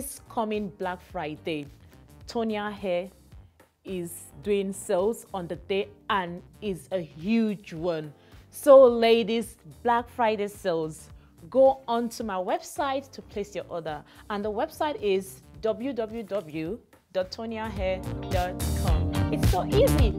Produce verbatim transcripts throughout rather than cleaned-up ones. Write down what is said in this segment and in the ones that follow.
This coming Black Friday, Tonia Hair is doing sales on the day and is a huge one. So ladies, Black Friday sales, go onto my website to place your order. And the website is w w w dot tonia hair dot com. It's so easy.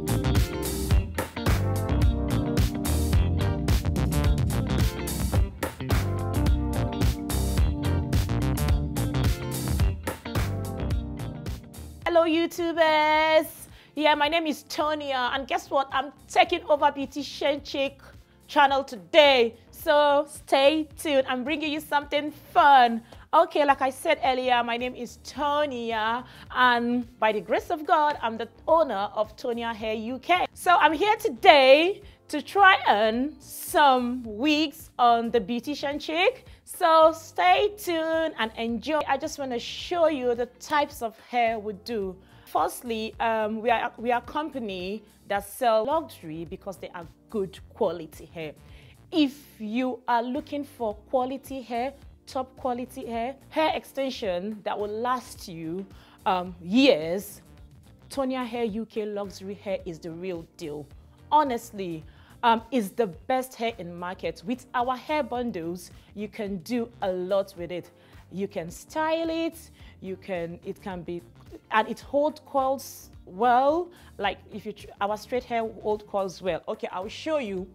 Hello YouTubers, yeah, my name is Tonia and guess what, I'm taking over Beautician Chic channel today, so stay tuned, I'm bringing you something fun. Okay, like I said earlier, my name is Tonia and by the grace of God, I'm the owner of Tonia Hair U K. So I'm here today to try on some wigs on the Beautician Chic. So stay tuned and enjoy. I just want to show you the types of hair we do. Firstly, um, we are we are a company that sell luxury because they are good quality hair. If you are looking for quality hair, top quality hair, hair extension that will last you um, years, Tonia Hair U K luxury hair is the real deal. Honestly. Um, is the best hair in market. With our hair bundles, you can do a lot with it. You can style it, you can, it can be, and it holds coils well. Like if you, our straight hair holds coils well. Okay, I'll show you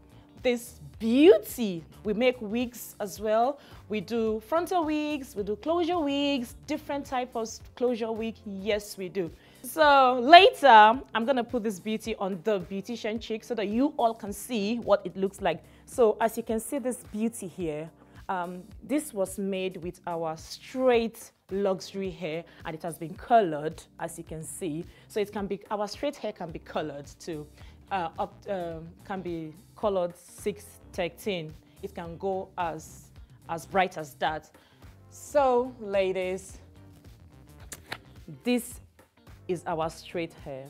this beauty. We make wigs as well. We do frontal wigs, we do closure wigs, different types of closure wig, yes we do. So later, I'm going to put this beauty on the Beautician Chic so that you all can see what it looks like. So as you can see this beauty here, um, this was made with our straight luxury hair and it has been colored as you can see. So it can be, our straight hair can be colored too, uh, up, uh, can be colored six thirteen. It can go as, as bright as that. So ladies, this is our straight hair.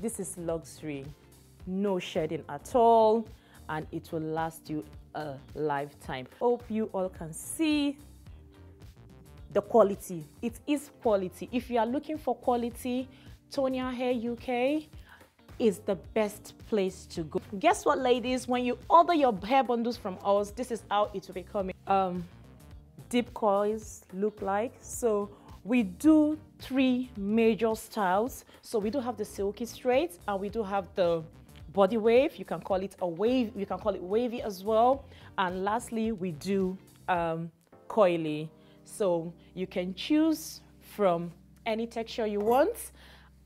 This is luxury, no shedding at all, and it will last you a lifetime. Hope you all can see the quality. It is quality. If you are looking for quality, Tonia Hair U K is the best place to go. Guess what, ladies? When you order your hair bundles from us, this is how it will be coming. Um, deep coils look like so. We do three major styles. So we do have the silky straight and we do have the body wave. You can call it a wave, you can call it wavy as well. And lastly, we do um, coily. So you can choose from any texture you want.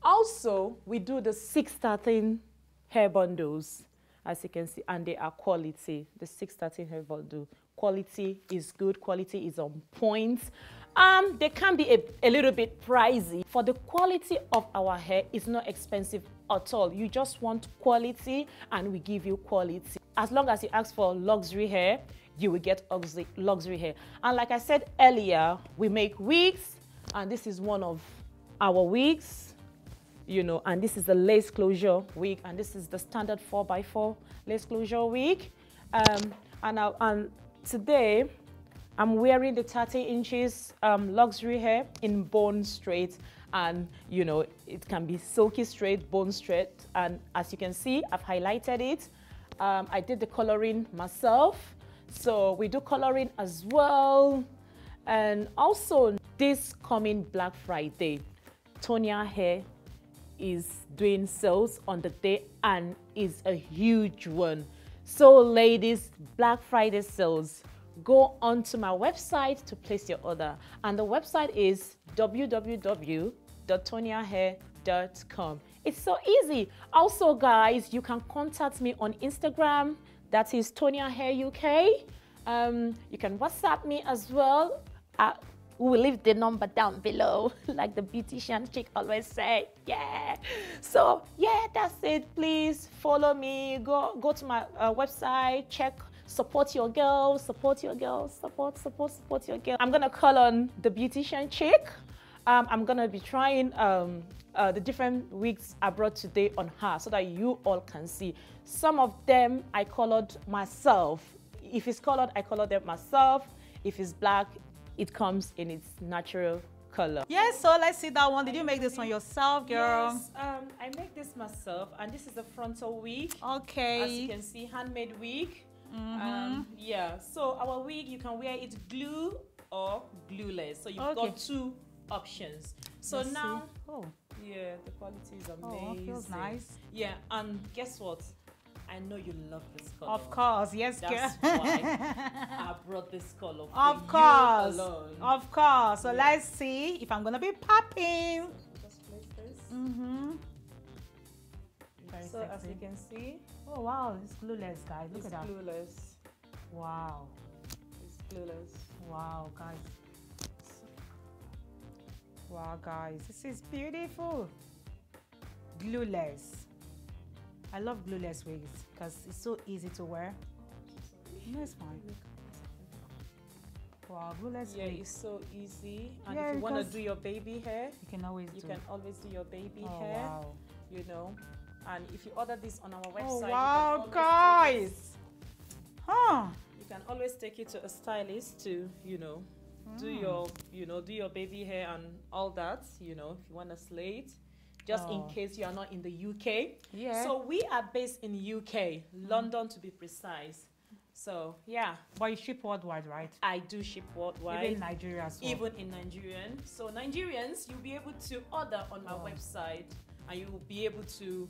Also, we do the six thirteen hair bundles, as you can see, and they are quality. The six thirteen hair bundle. Quality is good, quality is on point. Um, they can be a, a little bit pricey. For the quality of our hair, it's not expensive at all. You just want quality and we give you quality. As long as you ask for luxury hair, you will get luxury hair. And like I said earlier, we make wigs and this is one of our wigs, you know, and this is the lace closure wig and this is the standard four by four lace closure wig. Um, and, I, and today, I'm wearing the thirty inches um, luxury hair in bone straight and you know it can be silky straight, bone straight, and as you can see I've highlighted it. Um, I did the coloring myself, so we do coloring as well. And also this coming Black Friday, Tonia Hair is doing sales on the day and is a huge one. So ladies, Black Friday sales. Go onto my website to place your order. And the website is w w w dot tonia hair dot com. It's so easy. Also, guys, you can contact me on Instagram. That is Tonia Hair U K. Um, you can WhatsApp me as well. Uh, we'll leave the number down below, like the Beautician Chic always say. Yeah. So, yeah, that's it. Please follow me. Go, go to my uh, website. Check. Support your girl, support your girl, support, support, support your girl. I'm gonna call on the Beautician Chic. Um, I'm gonna be trying um, uh, the different wigs I brought today on her so that you all can see. Some of them I colored myself. If it's colored, I colored them myself. If it's black, it comes in its natural color. Yes, so let's see that one. Did you make this one yourself, girl? Yes, um, I make this myself, and this is the frontal wig. Okay. As you can see, handmade wig. Mm-hmm. Um, yeah, so our wig, you can wear it glue or glueless. So you've okay. got two options. So let's now, oh. yeah, the quality is amazing. Oh, feels nice. Yeah, and guess what? I know you love this color. Of course, yes, girl. That's why I brought this color. For of course, you alone. Of course. So yeah. let's see if I'm gonna be popping. So just place this. Mm-hmm. Very so sexy. As you can see. Oh wow, it's glueless, guys. Look it's at that. Glueless. Wow. It's glueless. Wow, guys. Wow, guys, this is beautiful. Glueless. I love glueless wigs because it's so easy to wear. No, it's fine. Wow, glueless yeah, wig. It's so easy. And yeah, if you want to do your baby hair, you can always you do. can always do your baby oh, hair. Wow. You know, and if you order this on our website, oh wow, you can guys, huh? You can always take it to a stylist to, you know, mm. do your, you know, do your baby hair and all that. You know, if you want to slay it. Just oh. in case you are not in the U K. Yeah. So we are based in U K, London mm. to be precise. So yeah. But you ship worldwide, right? I do ship worldwide. Even in Nigeria as well. Even in Nigerian. So Nigerians, you'll be able to order on my oh. website, and you will be able to.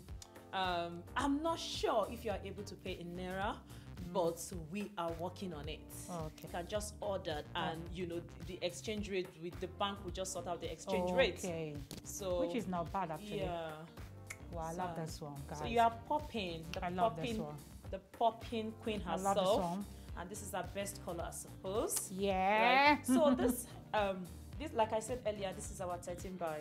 Um, I'm not sure if you are able to pay in Naira, mm. but we are working on it. Oh, okay. You can just order, and you know the, the exchange rate with the bank will just sort out the exchange oh, rate. Okay. So which is not bad actually. Yeah. Wow, I so, love this one, guys. So you are popping. The I love popping, this one. The popping queen herself. I love this one. And this is our best color, I suppose. Yeah. Right? So this, um, this like I said earlier, this is our thirteen by.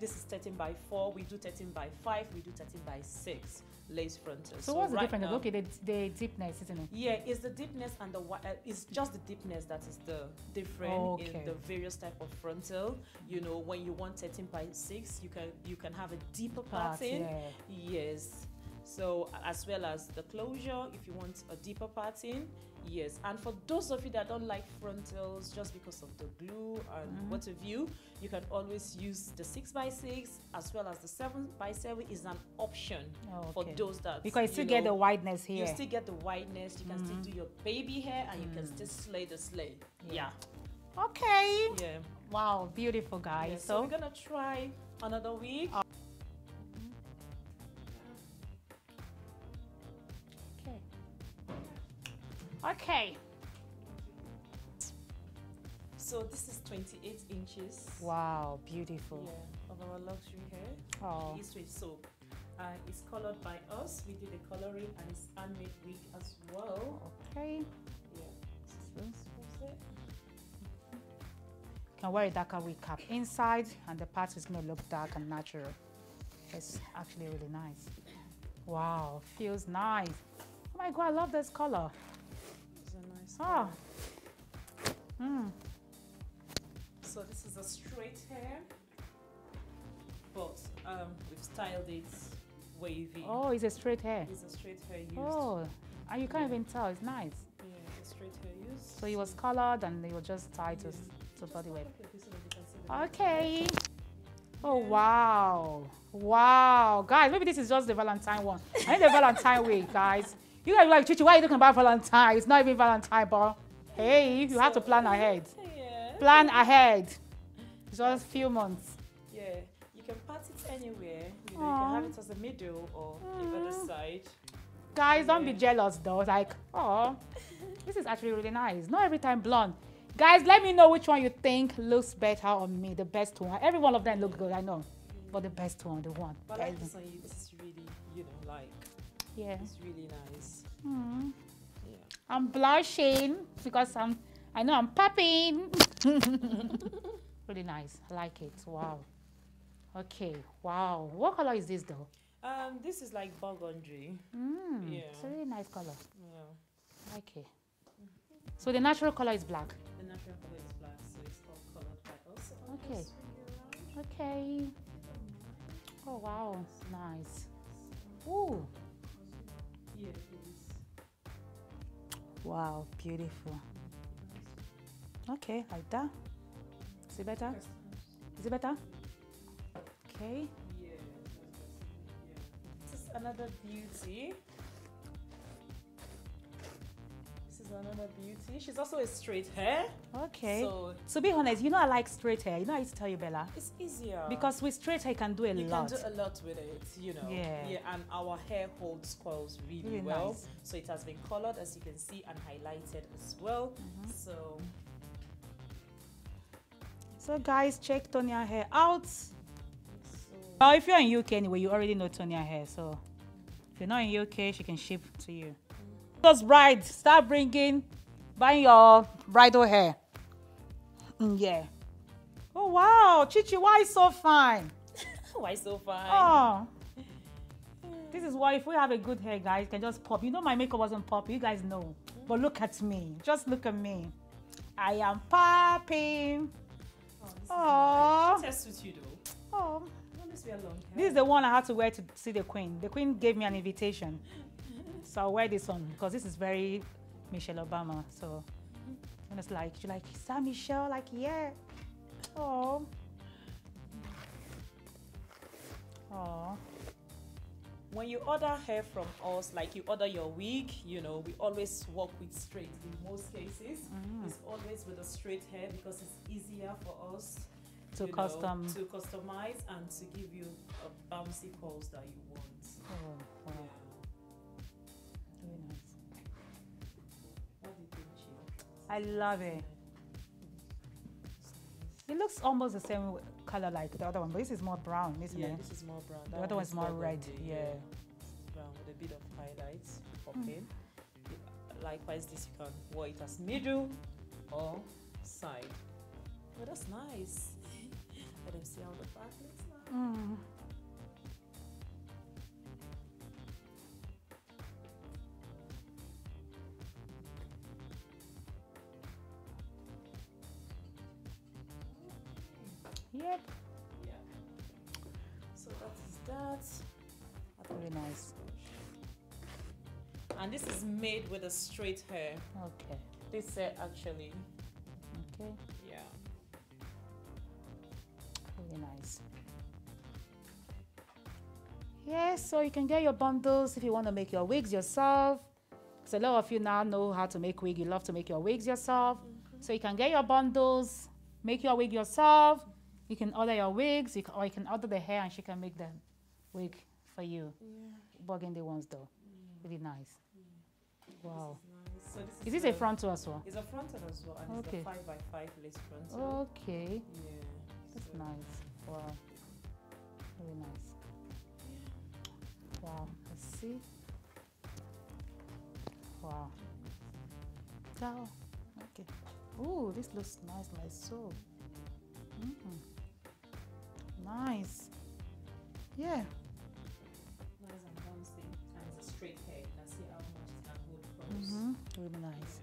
This is thirteen by four, we do thirteen by five, we do thirteen by six lace frontals. So, so what's right the difference? Now, okay, the, the deepness, isn't it? Yeah, it's the deepness and the uh, it's just the deepness that is the different okay. in the various type of frontal. You know, when you want thirteen by six, you can you can have a deeper pattern. Part, yeah. Yes. So as well as the closure, if you want a deeper pattern, yes. And for those of you that don't like frontals just because of the glue and mm-hmm. what have you, you can always use the six by six as well as the seven by seven is an option oh, okay. for those that because you still you know, get the wideness here. You still get the wideness. You can mm-hmm. still do your baby hair and mm. you can still slay the slay. Yeah. yeah. Okay. Yeah. Wow, beautiful guys. Yeah, so, so we're gonna try another wig. Uh, Okay. So this is twenty-eight inches. Wow, beautiful. Yeah, of our luxury hair. Oh. It's with soap. Uh, it's colored by us. We do the coloring and it's handmade wig as well. Okay. Yeah. So. You can wear a darker wig cap inside, and the part is gonna look dark and natural. It's actually really nice. Wow, feels nice. Oh my God, I love this color. Oh. Mm. So this is a straight hair, but um, we've styled it wavy. Oh, it's a straight hair. It's a straight hair used. Oh, and you can't yeah. even tell. It's nice. Yeah, it's a straight hair used. So it was colored and they were just tied yeah. to, to body weight. Okay. Oh yeah. Wow, wow, guys. Maybe this is just the Valentine one. I need the Valentine wig, guys. You guys are like, Chichi, why are you talking about Valentine? It's not even Valentine, but hey, you so, have to plan ahead. Yeah. Plan ahead. Just a few months. Yeah, you can part it anywhere. You know, you can have it as a middle or mm. the other side. Guys, don't yeah. be jealous though. Like, oh, this is actually really nice. Not every time blonde. Guys, let me know which one you think looks better on me. The best one. Every one of them look good, I know. Mm. But the best one, the one. But like this on you, this is really, you know, like. Yeah, it's really nice. Mm. Yeah. I'm blushing because I'm. I know I'm popping. Really nice. I like it. Wow. Okay. Wow. What color is this though? Um, this is like burgundy. Mm. Yeah. It's a really nice color. Yeah. Okay. So the natural color is black. The natural color is black, so it's all colored by us. Okay. Okay. Oh wow. Nice. Ooh. Yeah, wow, beautiful. Okay, like that. See better? Is it better? Okay. Yeah. This is another beauty. This is another beauty. She's also a straight hair. Okay. So to be honest, you know I like straight hair. You know I used to tell you, Bella. It's easier. Because with straight hair, you can do a you lot. You can do a lot with it, you know. Yeah. Yeah. And our hair holds coils really, really well. Nice. So it has been colored, as you can see, and highlighted as well. Mm-hmm. So. So guys, check Tonia Hair out. Well, if you're in U K anyway, you already know Tonia Hair. So if you're not in U K, she can ship to you. Those brides, start bringing, buying your bridal hair. Yeah. Oh wow, Chichi, why so fine? Why so fine? Oh. This is why if we have a good hair, guys, you can just pop. You know my makeup wasn't popping, you guys know. But look at me. Just look at me. I am popping. Oh, test with you though. Oh, this is the one I had to wear to see the Queen. The Queen gave me an invitation, so I'll wear this one because this is very Michelle Obama. So, and it's like she's like, is that Michelle? Like, yeah. Oh, oh. When you order hair from us, like you order your wig, you know, we always work with straight in most cases. Mm. It's always with a straight hair because it's easier for us to custom know, to customize and to give you a bouncy curls that you want. Oh, wow. Yeah. Very nice. What do you think, Chief? I love it. It looks almost the same way. Color like the other one, but this is more brown, isn't yeah, it? Yeah, this is more brown. That the other one's one more red. Yeah. yeah. Brown with a bit of highlights popping. Mm. Likewise, this you can wear it as middle or side. But oh, that's nice. Let them see how the back looks like. Mm. Yep. Yeah. So that is that. Very nice. And this is made with a straight hair. Okay. This hair actually. Okay. Yeah. Very nice. Yeah, so you can get your bundles if you want to make your wigs yourself. Because a lot of you now know how to make wig. You love to make your wigs yourself. Mm-hmm. So you can get your bundles, make your wig yourself. You can order your wigs, you can, or you can order the hair and she can make the wig for you. Yeah. Burgundy ones though, mm. really nice. Mm. Wow. This is nice. So this is, is this the, a frontal as well? It's a frontal as well, and okay. It's a five by five lace frontal. Okay. Yeah. That's so nice. Wow. Really nice. Yeah. Wow. Let's see. Wow. Ciao. Okay. Ooh, this looks nice, like so. Mm-hmm. Nice. Yeah. Nice and bouncy. And it's a straight hair. Let's see how much it can hold for us. Mm-hmm. Really nice.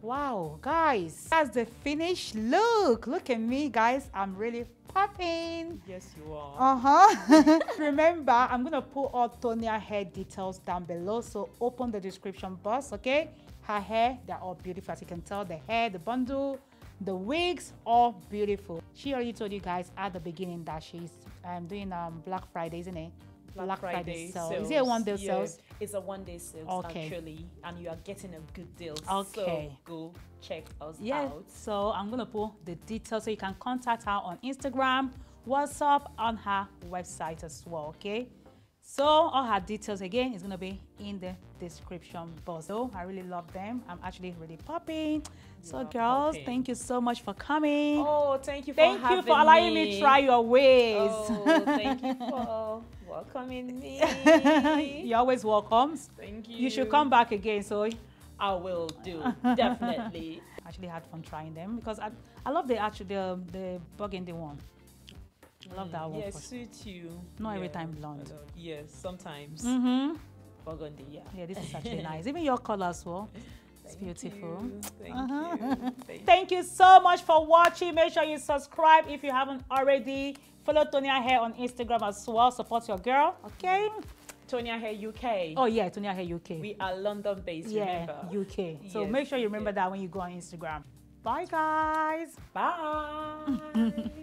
Wow, guys. That's the finished look. Look at me, guys. I'm really popping. Yes, you are. Uh-huh. Remember, I'm going to put all Tonia Hair details down below. So open the description box, okay? Her hair, they're all beautiful. As you can tell, the hair, the bundle, the wigs, all beautiful. She already told you guys at the beginning that she's um, doing um, Black Friday, isn't it? Black, Black Friday, Friday sales. sales. Is it a one-day yeah. sales? It's a one-day sales, okay. actually. And you are getting a good deal. Okay. So go check us yeah. out. So I'm going to put the details so you can contact her on Instagram, WhatsApp, on her website as well, okay? So all her details, again, is going to be in the description box. So I really love them. I'm actually really popping. So girls, popping. Thank you so much for coming. Oh, thank you for thank having me. Thank you for allowing me to try your ways. Oh, thank you for welcoming me. You're always welcome. Thank you. You should come back again, so I will do, definitely. I actually had fun trying them because I, I love the, actually, the, the burgundy one. I love that one. Yeah, suits you. Not yeah, every time blonde. Yes, yeah, sometimes. Mm-hmm. Burgundy, yeah. Yeah, this is actually nice. Even your color as well. It's thank beautiful. You, thank uh-huh. you. Thank, thank you so much for watching. Make sure you subscribe if you haven't already. Follow Tonia Hair on Instagram as well. Support your girl, okay? Tonia Hair U K. Oh yeah, Tonia Hair U K. We are London-based, yeah, remember? U K. So yes, make sure you remember yeah. that when you go on Instagram. Bye, guys. Bye.